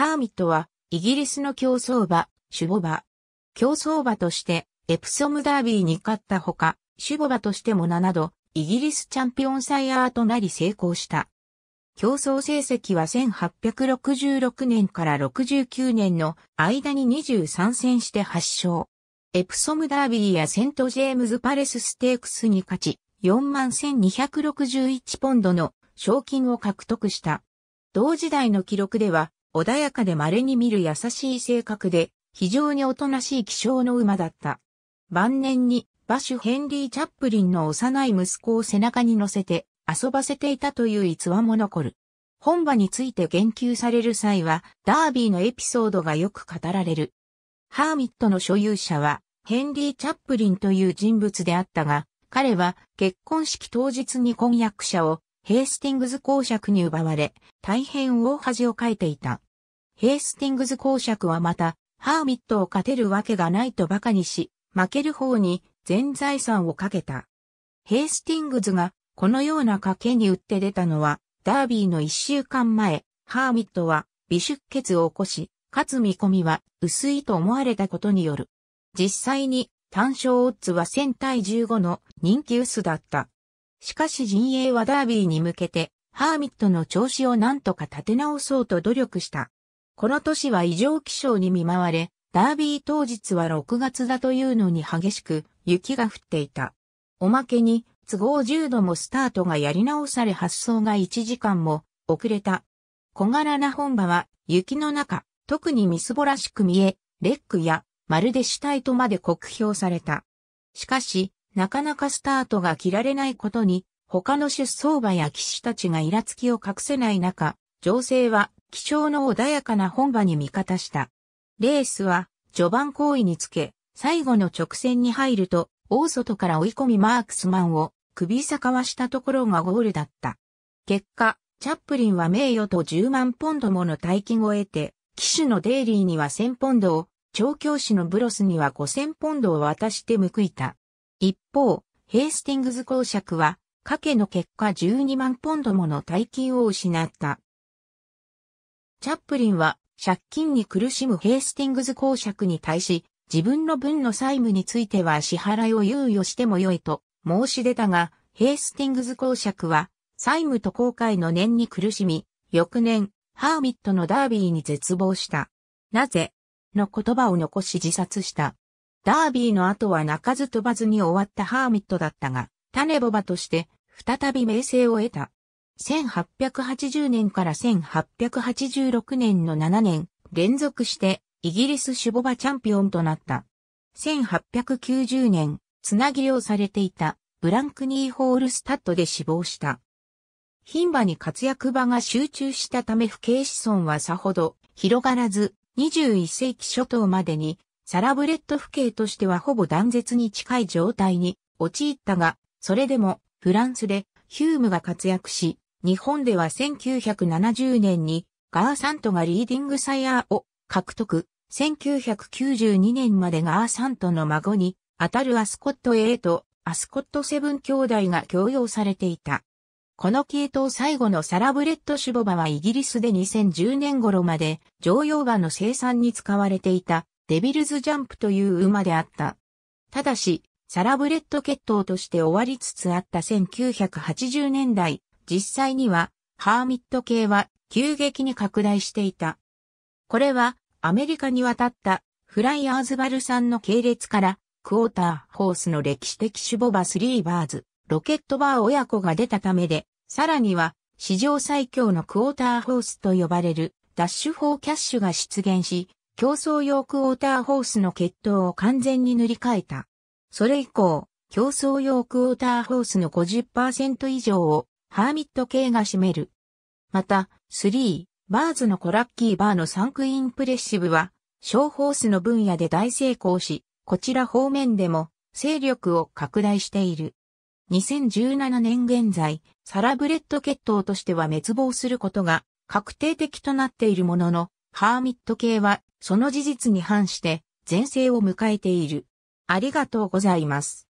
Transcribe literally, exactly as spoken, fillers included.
ハーミットは、イギリスの競走馬、種牡馬。競走馬として、エプソムダービーに勝ったほか、種牡馬としてもななど、イギリスチャンピオンサイヤーとなり成功した。競走成績はせんはっぴゃくろくじゅうろくねんからろくじゅうきゅうねんの間ににじゅうさんせんしてはっしょう。エプソムダービーやセントジェームズパレスステークスに勝ち、よんまんせんにひゃくろくじゅういちポンドの賞金を獲得した。同時代の記録では、穏やかで稀に見る優しい性格で、非常におとなしい気性の馬だった。晩年に、馬主ヘンリー・チャップリンの幼い息子を背中に乗せて遊ばせていたという逸話も残る。本馬について言及される際は、ダービーのエピソードがよく語られる。ハーミットの所有者は、ヘンリー・チャップリンという人物であったが、彼は結婚式当日に婚約者をヘースティングズ公爵に奪われ、大変大恥をかいていた。ヘースティングズ公爵はまた、ハーミットを勝てるわけがないと馬鹿にし、負ける方に全財産をかけた。ヘースティングズがこのような賭けに打って出たのは、ダービーのいっしゅうかんまえ、ハーミットは微出血を起こし、勝つ見込みは薄いと思われたことによる。実際に単勝オッズはせんたいじゅうごの人気薄だった。しかし陣営はダービーに向けて、ハーミットの調子をなんとか立て直そうと努力した。この年は異常気象に見舞われ、ダービー当日はろくがつだというのに激しく雪が降っていた。おまけに都合じゅうどもスタートがやり直され発走がいちじかんも遅れた。小柄な本馬は雪の中、特にみすぼらしく見え、レックやまるで死体とまで酷評された。しかし、なかなかスタートが切られないことに、他の出走馬や騎手たちがイラつきを隠せない中、情勢は、気性の穏やかな本馬に味方した。レースは序盤好位につけ、最後の直線に入ると、大外から追い込みマークスマンを首さかわしたところがゴールだった。結果、チャップリンは名誉とじゅうまんポンドもの大金を得て、騎手のデイリーにはせんポンドを、調教師のブロスにはごせんポンドを渡して報いた。一方、ヘースティングズ公爵は、賭けの結果じゅうにまんポンドもの大金を失った。チャップリンは借金に苦しむヘースティングズ公爵に対し自分の分の債務については支払いを猶予してもよいと申し出たがヘースティングズ公爵は債務と後悔の念に苦しみ翌年ハーミットのダービーに絶望した。なぜの言葉を残し自殺した。ダービーの後は鳴かず飛ばずに終わったハーミットだったが種牡馬として再び名声を得た。せんはっぴゃくはちじゅうねんからせんはっぴゃくはちじゅうろくねんのななねん連続してイギリス種牡馬チャンピオンとなった。せんはっぴゃくきゅうじゅうねん、つなぎ漁されていたブランクニーホールスタッドで死亡した。牝馬に活躍馬が集中したため父系子孫はさほど広がらずにじゅういっせいき初頭までにサラブレッド父系としてはほぼ断絶に近い状態に陥ったが、それでもフランスでヒュームが活躍し、日本ではせんきゅうひゃくななじゅうねんにガーサントがリーディングサイヤーを獲得、せんきゅうひゃくきゅうじゅうにねんまでガーサントの孫にあたるアスコットエイトとアスコットセブン兄弟が供養されていた。この系統最後のサラブレッド種牡馬はイギリスでにせんじゅうねん頃まで常用馬の生産に使われていたデビルズジャンプという馬であった。ただし、サラブレッド血統として終わりつつあったせんきゅうひゃくはちじゅうねんだい、実際には、ハーミット系は急激に拡大していた。これは、アメリカに渡ったフライ・アーズバルさんの系列から、クォーター・ホースの歴史的種牡馬スリーバーズ、ロケットバー親子が出たためで、さらには、史上最強のクォーター・ホースと呼ばれる、ダッシュ・フォー・キャッシュが出現し、競走用クォーター・ホースの血統を完全に塗り替えた。それ以降、競走用クォーター・ホースの ごじゅっパーセント 以上を、ハーミット系が占める。また、スリーバーズのコラッキーバーのサンクインプレッシブは、ショーホースの分野で大成功し、こちら方面でも勢力を拡大している。にせんじゅうななねん現在、サラブレッド血統としては滅亡することが確定的となっているものの、ハーミット系はその事実に反して全盛を迎えている。ありがとうございます。